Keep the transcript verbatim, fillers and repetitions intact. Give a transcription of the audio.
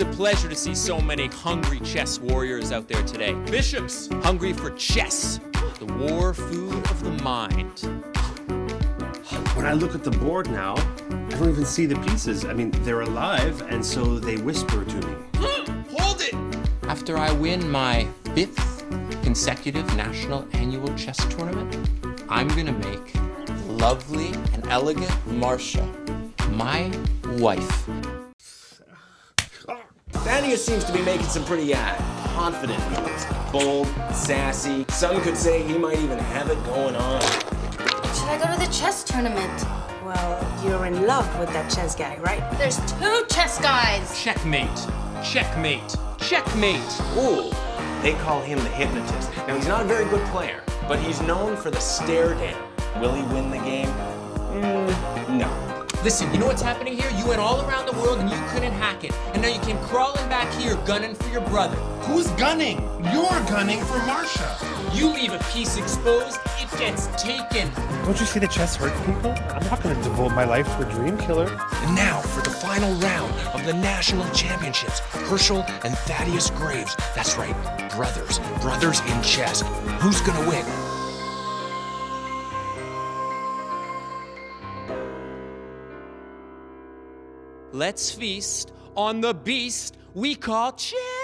It's a pleasure to see so many hungry chess warriors out there today. Bishops, hungry for chess, the war food of the mind. When I look at the board now, I don't even see the pieces. I mean, they're alive, and so they whisper to me. Hold it! After I win my fifth consecutive national annual chess tournament, I'm gonna make lovely and elegant Marsha my wife. Thaddeus seems to be making some pretty uh, confident moves. Bold, sassy. Some could say he might even have it going on. Should I go to the chess tournament? Well, you're in love with that chess guy, right? There's two chess guys! Checkmate. Checkmate. Checkmate. Ooh, they call him the hypnotist. Now, he's not a very good player, but he's known for the stare down. Will he win the game? Mm, no. Listen, you know what's happening here? You went all around the world and you couldn't hack it. And now you came crawling back here gunning for your brother. Who's gunning? You're gunning for Marsha. You leave a piece exposed, it gets taken. Don't you see the chess hurts people? I'm not going to devote my life to a dream killer. And now for the final round of the national championships, Herschel and Thaddeus Graves. That's right, brothers. Brothers in chess. Who's going to win? Let's feast on the beast we call chess.